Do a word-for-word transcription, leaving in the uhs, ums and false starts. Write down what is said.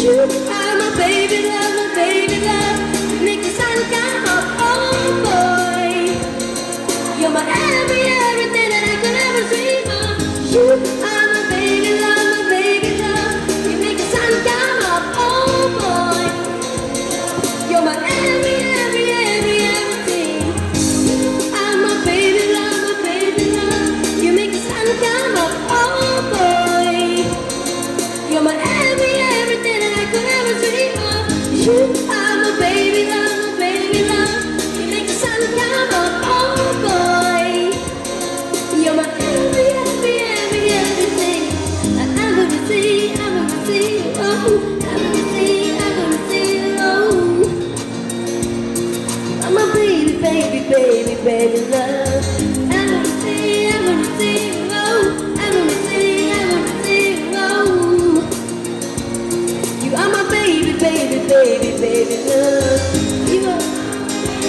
Baby love, I wanna see, I wanna see, oh, I wanna see, I wanna see, oh, you are my